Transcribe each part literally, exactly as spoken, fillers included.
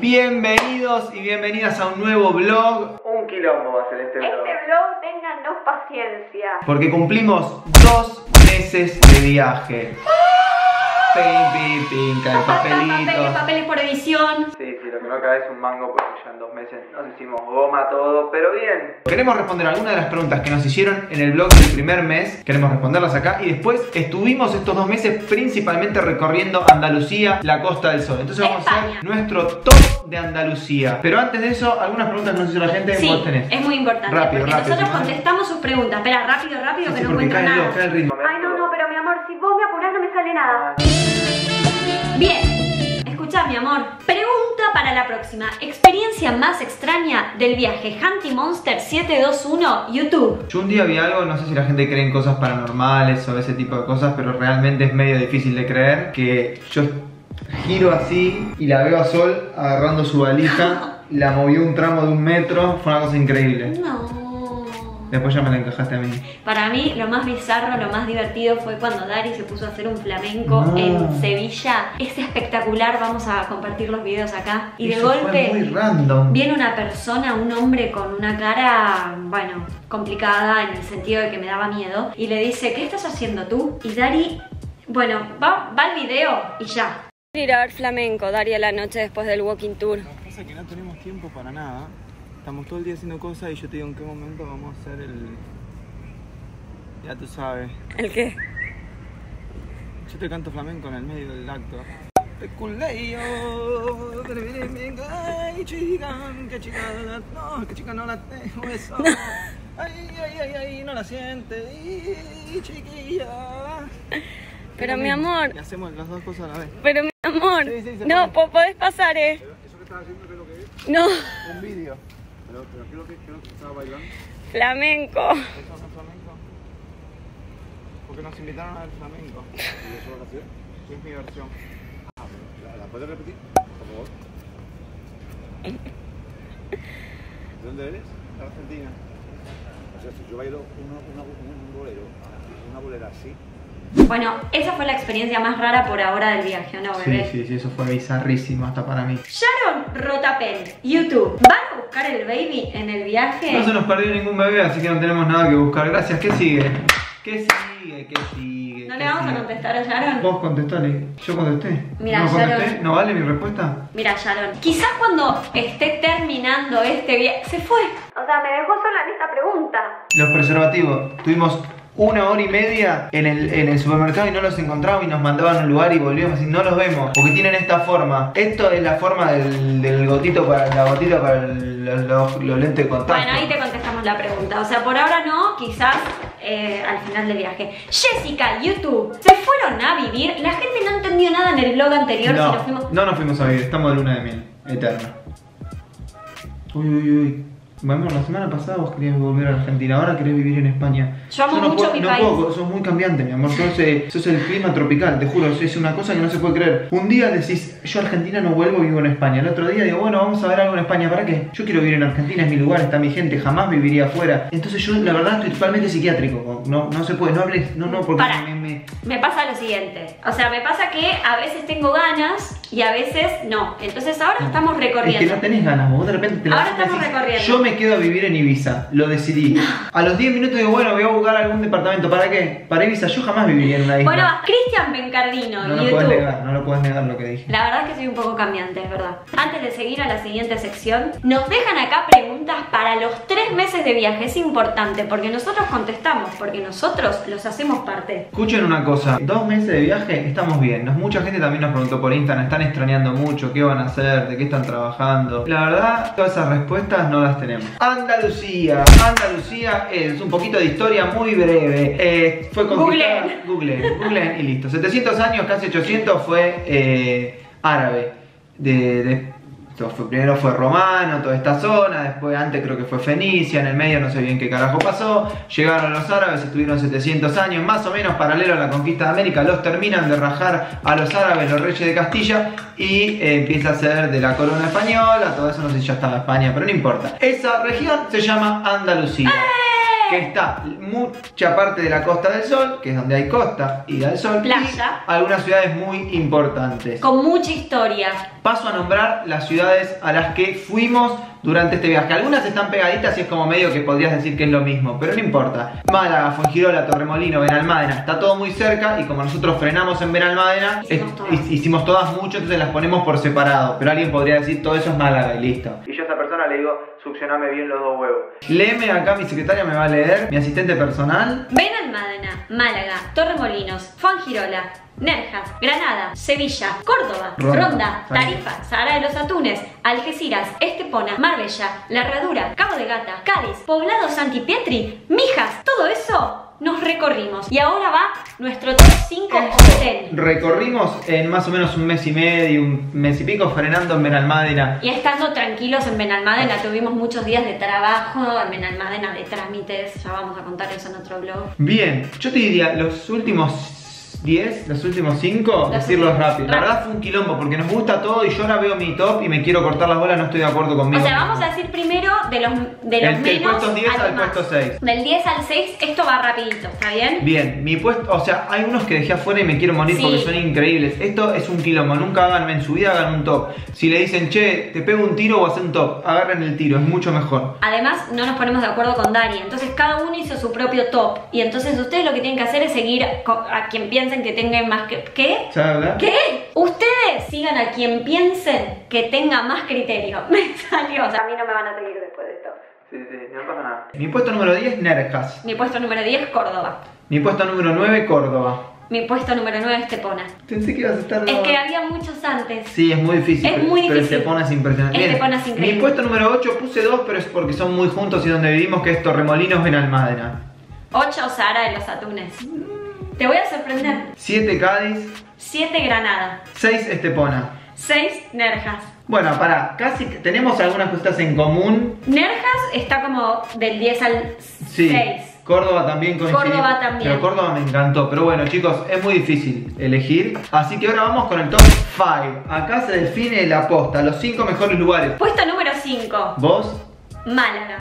Bienvenidos y bienvenidas a un nuevo vlog. Un quilombo va a ser este vlog. Este vlog, téngannos paciencia. Porque cumplimos dos meses de viaje. Pim, pim, pim, cae papelitos. Papeles, papeles por edición. Sí, sí, lo que no cae es un mango porque ya en dos meses nos hicimos goma todo, pero bien. Queremos responder algunas de las preguntas que nos hicieron en el vlog del primer mes. Queremos responderlas acá. Y después estuvimos estos dos meses principalmente recorriendo Andalucía, la Costa del Sol. Entonces vamos España. a hacer nuestro top de Andalucía. Pero antes de eso, algunas preguntas que nos hizo la gente. Sí, vos tenés. Es muy importante. Rápido, rápido. Nosotros si contestamos sus preguntas. Espera, rápido, rápido, sí, que sí, no encuentro nada. Dios, el ritmo. Ay, no, no, pero mi amor, si vos me apurás no me sale nada. Bien, escuchá mi amor. Pregunta para la próxima. Experiencia más extraña del viaje Hunting Monster siete dos uno YouTube. Yo un día vi algo, no sé si la gente cree en cosas paranormales o ese tipo de cosas, pero realmente es medio difícil de creer. Que yo giro así y la veo a Sol agarrando su valija. La movió un tramo de un metro, fue una cosa increíble. No. Después ya me la encajaste a mí. Para mí lo más bizarro, lo más divertido fue cuando Dari se puso a hacer un flamenco no. en Sevilla. Es espectacular, vamos a compartir los videos acá. Y eso de golpe fue muy random. Viene una persona, un hombre con una cara, bueno, complicada en el sentido de que me daba miedo. Y le dice, ¿qué estás haciendo tú? Y Dari, bueno, va, va al video y ya. Ir a ver flamenco, Dari, a la noche después del walking tour. Lo que pasa es que no tenemos tiempo para nada. Estamos todo el día haciendo cosas y yo te digo en qué momento vamos a hacer el... Ya tú sabes. ¿El qué? Yo te canto flamenco en el medio del acto. No, que chica no la tengo eso. Ay, ay, ay, ay, no la siente. Ay, chiquilla. Pero mi amor... Y hacemos las dos cosas a la vez. Pero mi amor... Sí, sí, no, puede. podés pasar, eh. ¿Eso que estás haciendo qué es lo que es? No. Un vídeo. Pero, pero ¿qué es lo que, qué es lo que estaba bailando? Flamenco. ¿Eso es el flamenco? Porque nos invitaron a ver flamenco. ¿Y eso va a hacer? ¿Qué es mi versión? Ah, ¿la, la puedes repetir? Por favor. ¿De dónde eres? De Argentina. O sea, si yo bailo una, una, un bolero, una bolera así. Bueno, esa fue la experiencia más rara por ahora del viaje, ¿no, bebé? Sí, sí, sí, eso fue bizarrísimo hasta para mí. Sharon Rotapel, YouTube. ¿Van a buscar el baby en el viaje? No se nos perdió ningún bebé, así que no tenemos nada que buscar. Gracias, ¿qué sigue? ¿Qué sigue? ¿Qué sigue? ¿No le vamos sigue? a contestar a Sharon? Vos contestale, yo contesté. Mira, ¿No contesté? Sharon. ¿No vale mi respuesta? Mira, Sharon, quizás cuando esté terminando este viaje... Se fue. O sea, me dejó sola en esta pregunta. Los preservativos, tuvimos... Una hora y media en el, en el supermercado y no los encontramos y nos mandaban a un lugar y volvíamos y no los vemos. Porque tienen esta forma. Esto es la forma del, del gotito para la gotita para el, los, los lentes de contacto. Bueno, ahí te contestamos la pregunta. O sea, por ahora no, quizás eh, al final del viaje. Jessica, YouTube. ¿Se fueron a vivir? La gente no entendió nada en el vlog anterior. No, si nos fuimos... no nos fuimos a vivir. Estamos de luna de miel. Eterna. Uy, uy, uy. Bueno, la semana pasada vos querías volver a Argentina, ahora querés vivir en España. Yo amo yo no mucho puedo, mi no país. Puedo, sos muy cambiante, mi amor. Sos, eh, sos el clima tropical, te juro. Es una cosa que no se puede creer. Un día decís, yo a Argentina no vuelvo, vivo en España. El otro día digo, bueno, vamos a ver algo en España. ¿Para qué? Yo quiero vivir en Argentina, es mi lugar, está mi gente, jamás viviría afuera. Entonces yo, la verdad, estoy totalmente psiquiátrico. No, no se puede, no hables, no, no, porque... Para. Me, me... me pasa lo siguiente. O sea, me pasa que a veces tengo ganas... Y a veces no. Entonces ahora estamos recorriendo. Es que no tenés ganas, vos de repente te Ahora estamos decís, recorriendo. Yo me quedo a vivir en Ibiza, lo decidí. No. A los diez minutos digo, bueno, voy a buscar algún departamento. ¿Para qué? Para Ibiza, yo jamás viviría en una isla. Bueno, Cristian Bencardino, no lo puedes negar, no lo puedes negar lo que dije. La verdad es que soy un poco cambiante, es verdad. Antes de seguir a la siguiente sección, nos dejan acá preguntas para los tres meses de viaje. Es importante porque nosotros contestamos, porque nosotros los hacemos parte. Escuchen una cosa, dos meses de viaje estamos bien. Mucha gente también nos preguntó por Instagram, están extrañando mucho, qué van a hacer, de qué están trabajando. La verdad, todas esas respuestas no las tenemos. Andalucía, Andalucía es un poquito de historia muy breve. Eh, fue conquistada... Google, Google, Google y listo. setecientos años, casi ochocientos fue eh, árabe. De, de, fue, primero fue romano, toda esta zona, después antes creo que fue fenicia, en el medio no sé bien qué carajo pasó. Llegaron los árabes, estuvieron setecientos años, más o menos paralelo a la conquista de América. Los terminan de rajar a los árabes, los reyes de Castilla, y eh, empieza a ser de la corona española. Todo eso no sé si ya estaba España, pero no importa. Esa región se llama Andalucía. ¡Eh! que está mucha parte de la Costa del Sol, que es donde hay costa y da el sol, playa, y algunas ciudades muy importantes con mucha historia. Paso a nombrar las ciudades a las que fuimos durante este viaje. Algunas están pegaditas y es como medio que podrías decir que es lo mismo, pero no importa. Málaga, Fuengirola, Torremolino, Benalmádena, está todo muy cerca, y como nosotros frenamos en Benalmádena, hicimos todas, hicimos todas mucho, entonces las ponemos por separado. Pero alguien podría decir, todo eso es Málaga y listo. Y yo a esa persona le digo, succioname bien los dos huevos. Léeme acá, mi secretaria me va a leer, mi asistente personal. Benalmádena, Málaga, Torremolinos, Fuengirola, Nerjas, Granada, Sevilla, Córdoba, Ronda, Ronda Tarifa, Sahara de los Atunes, Algeciras, Estepona, Marbella, La Herradura, Cabo de Gata, Cádiz, Poblado Santipietri, Mijas, todo eso nos recorrimos. Y ahora va nuestro top cinco hotel. Recorrimos en más o menos un mes y medio, un mes y pico, frenando en Benalmádena. Y estando tranquilos en Benalmádena, tuvimos muchos días de trabajo en Benalmádena, de trámites, ya vamos a contar eso en otro blog. Bien, yo te diría, los últimos diez, los últimos cinco, decirlos rápido. La verdad fue un quilombo porque nos gusta todo y yo ahora veo mi top y me quiero cortar las bolas, no estoy de acuerdo conmigo. O sea, vamos a decir primero de los, de los el, menos del puesto diez al, al puesto seis. Del diez al seis, esto va rapidito, ¿está bien? Bien, mi puesto, o sea, hay unos que dejé afuera y me quiero morir, sí, porque son increíbles. Esto es un quilombo, nunca hagan en su vida, hagan un top. Si le dicen, che, te pego un tiro o hacen un top, agarren el tiro, es mucho mejor. Además, no nos ponemos de acuerdo con Dani, entonces cada uno hizo su propio top. Y entonces ustedes lo que tienen que hacer es seguir a quien piensa que tengan más que... ¿Qué? ¿Charla? ¿Qué? Ustedes sigan a quien piensen que tenga más criterio. Me salió. O sea, a mí no me van a seguir después de esto. Sí, sí, no pasa nada. Mi puesto número diez, Nerjas. Mi puesto número diez, Córdoba. Mi puesto número nueve, Córdoba. Mi puesto número nueve, Estepona. Pensé que ibas a estar... Es que había muchos antes. Sí, es muy difícil. Es muy difícil. Pero Estepona es impresionante. Estepona es increíble. Mi puesto número ocho, puse dos, pero es porque son muy juntos y donde vivimos, que es Torremolinos, Benalmádena. ocho, Sahara de los Atunes. Te voy a sorprender. siete, Cádiz. siete, Granada. seis, Estepona. seis, Nerjas. Bueno, para, casi tenemos algunas cosas en común. Nerjas está como del diez al sí. seis. Córdoba también coincidimos. Córdoba también. Pero Córdoba me encantó. Pero bueno, chicos, es muy difícil elegir. Así que ahora vamos con el top cinco. Acá se define la posta, los cinco mejores lugares. Puesto número cinco. ¿Vos? Málaga.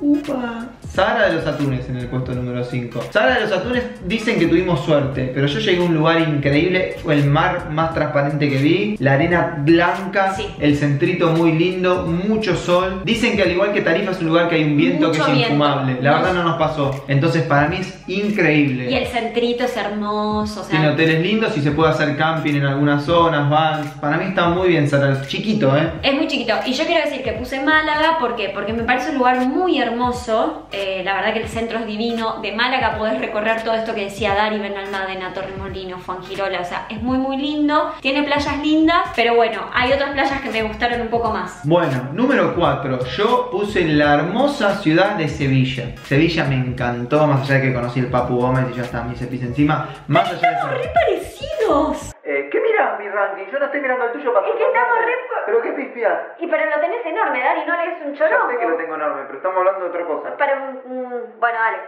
Upa. Sahara de los Atunes en el puesto número cinco. Sahara de los Atunes dicen que tuvimos suerte, pero yo llegué a un lugar increíble. Fue el mar más transparente que vi. La arena blanca, sí. El centrito muy lindo, mucho sol. Dicen que al igual que Tarifa es un lugar que hay un viento mucho que es viento. Infumable. La no. verdad no nos pasó. Entonces para mí es increíble. Y el centrito es hermoso, o sea, tiene hoteles lindos y se puede hacer camping en algunas zonas, vans. Para mí está muy bien Sahara. Chiquito, eh. Es muy chiquito. Y yo quiero decir que puse Málaga, ¿por qué? Porque me parece un lugar muy hermoso hermoso, eh, la verdad que el centro es divino. De Málaga podés recorrer todo esto que decía Dari, Benalmádena, Torremolinos, Fuengirola, o sea, es muy muy lindo, tiene playas lindas, pero bueno, hay otras playas que me gustaron un poco más. Bueno, número cuatro, yo puse la hermosa ciudad de Sevilla. Sevilla me encantó, más allá de que conocí el Papu Gómez y ya está, mi cepillo encima, más allá de eso. ¡Estamos re parecidos! Eh, ¿Qué mirás mi ranking? Yo no estoy mirando el tuyo, Papu. Es que estamos re... ¿Pero qué pispiás? Y pero lo tenés enorme, Dari, no le es un chorón. Yo sé que lo tengo enorme, pero estamos hablando de otra cosa. Para un... Mm, bueno, dale.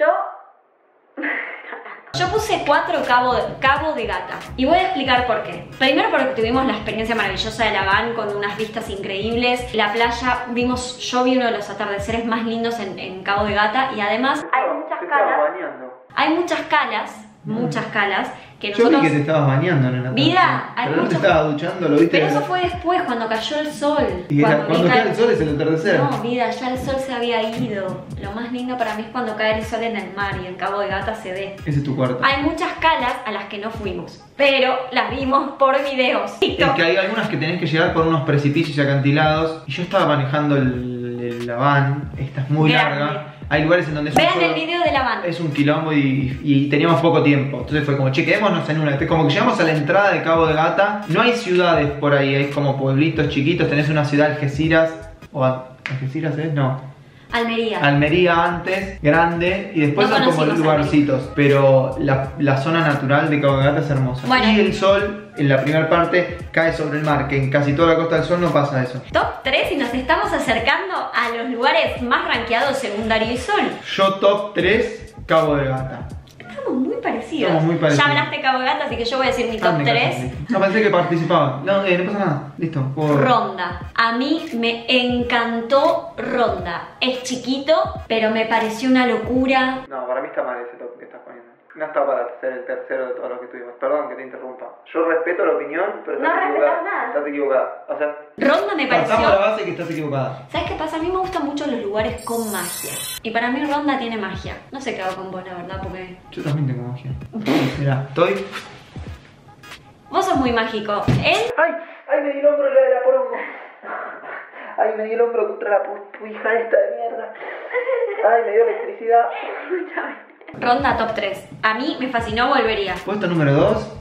Yo... Yo puse cuatro cabo de, cabo de Gata. Y voy a explicar por qué. Primero porque tuvimos la experiencia maravillosa de la van con unas vistas increíbles. La playa, vimos... Yo vi uno de los atardeceres más lindos en, en Cabo de Gata. Y además hay muchas calas. Hay muchas calas, muchas calas. Que yo vi que te estabas bañando en la vida, hay pero mucho... no te estabas duchando, lo viste. Pero eso fue después, cuando cayó el sol. Y cuando, cuando cae el sol es el atardecer. No, vida, ya el sol se había ido. Lo más lindo para mí es cuando cae el sol en el mar y el Cabo de Gata se ve. Ese es tu cuarto. Hay muchas calas a las que no fuimos, pero las vimos por videos. Es que hay algunas que tenés que llegar por unos precipicios acantilados. Y yo estaba manejando el, el la van, esta es muy grande. Larga. Hay lugares en donde vean solo, el video de la van. Es un quilombo y, y teníamos poco tiempo. Entonces fue como, che, quedémonos en una. Como que llegamos a la entrada de Cabo de Gata. No hay ciudades por ahí, hay como pueblitos chiquitos. Tenés una ciudad, Algeciras. O Algeciras es, no. Almería. Almería antes, grande, y después no son como lugarcitos. Pero la, la zona natural de Cabo de Gata es hermosa. Bueno, y el sol, en la primera parte, cae sobre el mar, que en casi toda la Costa del Sol no pasa eso. Top tres, y nos estamos acercando a los lugares más rankeados según Darío y Sol. Yo top tres, Cabo de Gata. Estamos muy parecidos. Somos muy parecidos. Ya hablaste Cabo Gata, así que yo voy a decir mi top ah, tres. No, pensé que participaba. No, eh, no pasa nada. Listo. Por... Ronda. A mí me encantó Ronda. Es chiquito, pero me pareció una locura. No, para mí está mal ese top que estás poniendo. No está para ser el tercero de todos los que tuvimos. Perdón que te interrumpa. Yo respeto la opinión, pero estás no equivocada. Nada. Estás equivocada. O sea, Ronda me pareció... Partamos la base que estás equivocada. ¿Sabes qué pasa? A mí me gustan mucho los lugares con magia. Y para mí Ronda tiene magia. No sé qué hago con vos, la verdad, porque... Yo también tengo magia. Mirá, estoy... Vos sos muy mágico. ¿Eh? ¡Ay! ¡Ay, me di el hombro de la poronga! ¡Ay, me di el hombro contra la puija esta de mierda! ¡Ay, me dio electricidad! Ronda top tres. A mí me fascinó, volvería. Puesto número dos.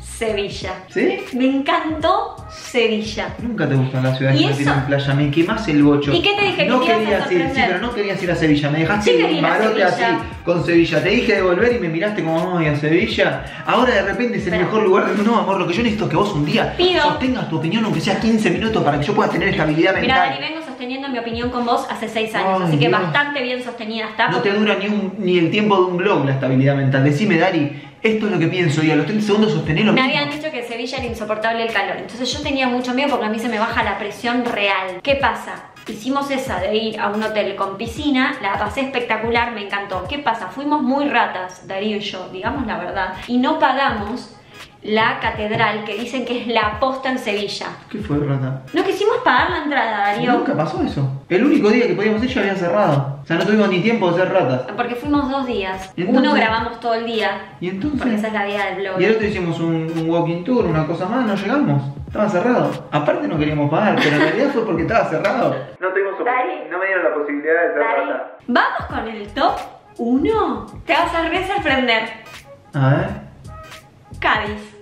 Sevilla. ¿Sí? Me encantó Sevilla. Nunca te gustan las ciudades que no tienen playa. Me quemás el bocho. ¿Y qué te dije? No querías ir, sí, pero no querías ir a Sevilla. Me dejaste sí un marote así con Sevilla. Te dije de volver y me miraste como vamos a Sevilla. Ahora de repente es el pero, mejor lugar. No, amor, lo que yo necesito es que vos un día pido, sostengas tu opinión, aunque sea quince minutos, para que yo pueda tener estabilidad mental. Mirá, Dani, vengo sosteniendo mi opinión con vos hace seis años. Ay, así que Dios, bastante bien sostenida está. No te dura ni, un, ni el tiempo de un blog la estabilidad mental. Decime, Dari, esto es lo que pienso, y a los treinta segundos sostenerlo. Me habían dicho que Sevilla era insoportable el calor, entonces yo tenía mucho miedo porque a mí se me baja la presión real. ¿Qué pasa? Hicimos esa de ir a un hotel con piscina, la pasé espectacular, me encantó. ¿Qué pasa? Fuimos muy ratas, Darío y yo, digamos la verdad, y no pagamos la catedral, que dicen que es la aposta en Sevilla. ¿Qué fue, rata? No quisimos pagar la entrada, Darío. Nunca pasó eso. El único día que podíamos ir ya había cerrado. O sea, no tuvimos ni tiempo de ser ratas. Porque fuimos dos días. Uno grabamos todo el día. ¿Y entonces? Porque esa es la vida del blog. Y el otro hicimos un, un walking tour, una cosa más, no llegamos. Estaba cerrado. Aparte no queríamos pagar, pero en realidad fue porque estaba cerrado. No tuvimos Dari. No me dieron la posibilidad de ser Dari. Rata. Vamos con el top uno. Te vas a re sorprender. A ver. Cádiz.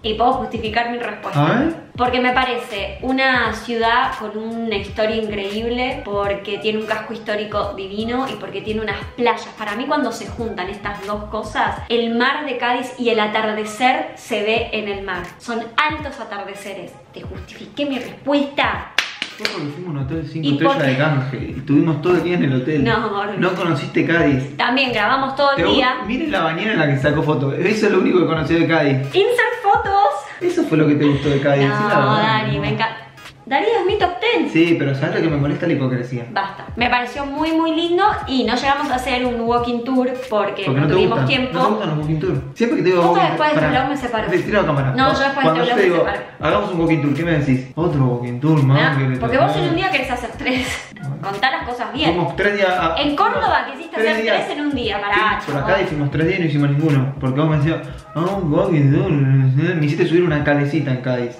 Y puedo justificar mi respuesta. ¿Eh? Porque me parece una ciudad con una historia increíble, porque tiene un casco histórico divino y porque tiene unas playas. Para mí, cuando se juntan estas dos cosas, el mar de Cádiz y el atardecer se ve en el mar. Son altos atardeceres. Te justifiqué mi respuesta. Porque fuimos a un hotel cinco estrellas de canje y estuvimos todo el día en el hotel. No, amor. No conociste Cádiz. También grabamos todo el día. Miren la bañera en la que sacó fotos. Eso es lo único que conocí de Cádiz. Insert fotos. Eso fue lo que te gustó de Cádiz. No, Dani, me encanta. Darío es mi top diez. Sí, pero sabes lo que me molesta, la hipocresía. Basta. Me pareció muy muy lindo y no llegamos a hacer un walking tour porque, porque no, no tuvimos gusta. tiempo. No te gustan los walking tour. Siempre que te digo walking tour. después de este blog me separo. Te tiro la cámara. No, yo después de este blog me digo, separo. Hagamos un walking tour, ¿qué me decís? Otro walking tour, man. No, porque vos en un día querés hacer tres. Contá las cosas bien. Fuimos tres días a, en Córdoba quisiste hacer días. tres en un día para sí, H. Por acá hicimos tres días y no hicimos ninguno. Porque vos me decías, ah, oh, un walking tour. Me hiciste subir una calecita en Cádiz.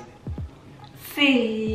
Sí.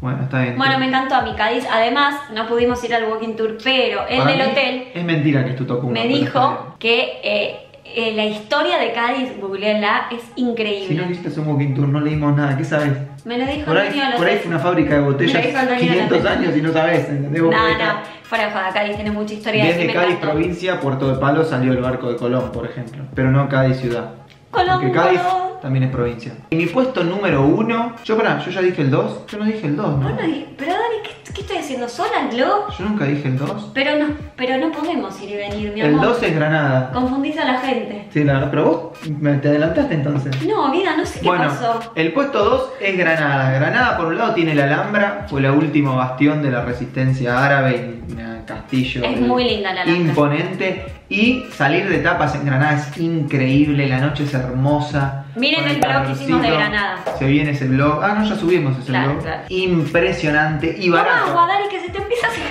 Bueno, está bien. Bueno, me encantó a mi Cádiz. Además, no pudimos ir al walking tour, pero el del hotel... Es mentira que es tu top uno. Me dijo que eh, eh, la historia de Cádiz, googleenla, es increíble. Si no viste un walking tour, no leímos nada, ¿qué sabes? Me lo dijo por el dueño de los... Por ahí fue una fábrica de botellas quinientos años y no sabes, ¿entendés? No, no, fuera de joda, Cádiz tiene mucha historia. Desde Cádiz provincia, Puerto de Palos, salió el barco de Colón, por ejemplo. Pero no Cádiz ciudad. Colón, Colón. También es provincia. Y mi puesto número uno. Yo, pará, yo ya dije el dos. Yo no dije el dos, ¿no? No, no dije. Pero Dani, ¿qué, ¿qué estoy haciendo? ¿Sola el blog? Yo nunca dije el dos. Pero no, pero no podemos ir y venir, mi amor. El dos es Granada. Confundís a la gente. Sí, la, pero vos me, te adelantaste entonces. No, vida, no sé qué bueno, pasó. El puesto dos es Granada. Granada, por un lado, tiene la Alhambra. Fue la última bastión de la resistencia árabe. Un castillo. Es muy linda la Alhambra. Imponente. Y salir de tapas en Granada es increíble. La noche es hermosa. Miren el blog que hicimos de Granada. Se viene ese blog. Ah, no, ya subimos ese claro, blog. Claro. Impresionante y barato. Toma, Guadari, que se te empieza a hacer.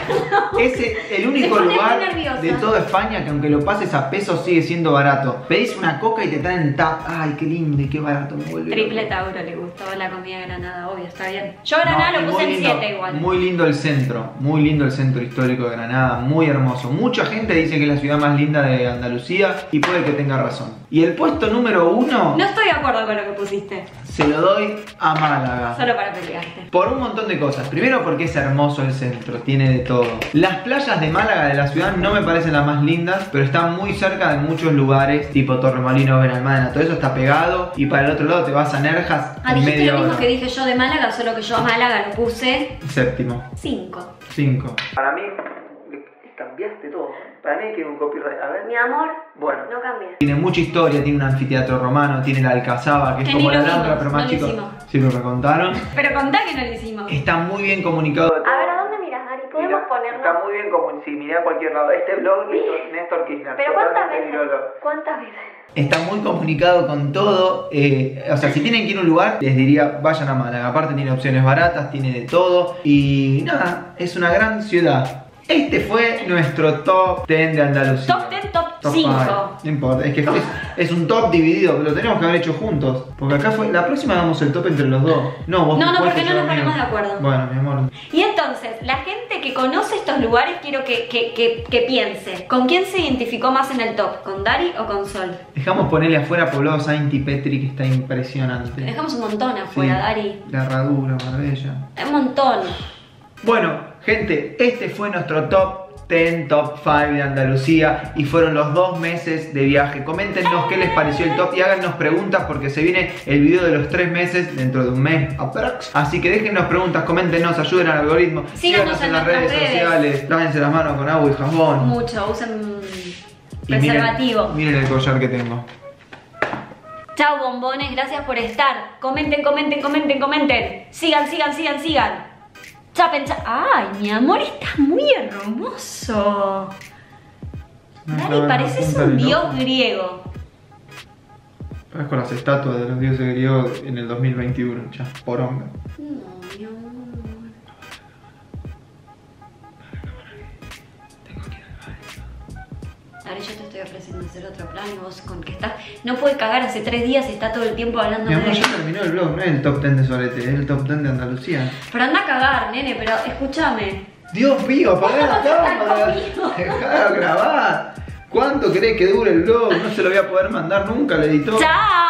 Ese es el único lugar de toda España que aunque lo pases a pesos sigue siendo barato. Pedís una coca y te traen tap. Ay, qué lindo y qué barato. Me vuelve. Triple Tauro le gustó la comida de Granada, obvio, está bien. Yo Granada no, lo puse en siete igual. Muy lindo el centro. Muy lindo el centro histórico de Granada. Muy hermoso. Mucha gente dice que es la ciudad más linda de Andalucía y puede que tenga razón. Y el puesto número uno... No estoy de acuerdo con lo que pusiste. Se lo doy a Málaga. Solo para pelearte. Por un montón de cosas. Primero porque es hermoso el centro, tiene de todo. Las playas de Málaga, de la ciudad, no me parecen las más lindas, pero están muy cerca de muchos lugares, tipo Torremolinos, Benalmádena, todo eso está pegado. Y para el otro lado te vas a Nerjas. Ah, dijiste media lo mismo hora. que dije yo de Málaga, solo que yo a Málaga lo puse... Séptimo. Cinco. Cinco. Para mí... Cambiaste todo. Para mí que un copyright. A ver. Mi amor, bueno, no cambies. Tiene mucha historia, tiene un anfiteatro romano, tiene la alcazaba, que, que es como la Alhambra, pero más no chicos. Sí, lo recontaron. Pero contá que no lo hicimos. Está muy bien comunicado. A ver, ¿a dónde miras, Dari? ¿Podemos mirá, ponerlo? Está muy bien comunicado. Sí, mirá a cualquier lado. Este blog es Néstor Kirchner. Pero ¿cuántas veces? Virolo. ¿Cuántas veces? Está muy comunicado con todo. Eh, o sea, si tienen que ir a un lugar, les diría, vayan a Málaga. Aparte tiene opciones baratas, tiene de todo. Y nada, es una gran ciudad. Este fue nuestro top diez de Andalucía. Top diez, top cinco. No importa, es que es, es un top dividido, lo tenemos que haber hecho juntos. Porque acá fue, la próxima damos el top entre los dos. No, vos no, no, porque no nos ponemos de acuerdo. Bueno, mi amor. Y entonces, la gente que conoce estos lugares, quiero que, que, que, que piense. ¿Con quién se identificó más en el top? ¿Con Dari o con Sol? Dejamos ponerle afuera Poblado Saint-Petri, que está impresionante. Dejamos un montón afuera, sí. Dari. La Herradura, Marbella. Un montón. Bueno, gente, este fue nuestro top diez, top cinco de Andalucía y fueron los dos meses de viaje. Coméntenos qué les pareció el top y háganos preguntas porque se viene el video de los tres meses dentro de un mes aprox. Así que déjennos preguntas, coméntenos, ayuden al algoritmo. Síganos, síganos en, en las redes, redes sociales, lávense las manos con agua y jabón. Mucho, usen preservativo. Miren, miren el collar que tengo. Chau bombones, gracias por estar. Comenten, comenten, comenten, comenten. Sigan, sigan, sigan, sigan. Chapen, chapen. ¡Ay, mi amor, estás muy hermoso! Dari, pareces un dios griego. Estás con las estatuas de los dioses griegos en el dos mil veintiuno, ya, por hombre. No, mi amor. Tengo que ir al baño. Ahora yo te estoy ofreciendo hacer otro plan y vos con que estás... No puede cagar, hace tres días está todo el tiempo hablando de... Mi amor, ya terminó el blog, no es el top diez de Solete, es el top diez de Andalucía. Pero anda a cagar, nene, pero escúchame. Dios mío, apagá la cámara. Dejá de grabar. ¿Cuánto crees que dure el blog? No se lo voy a poder mandar nunca al editor. ¡Chao!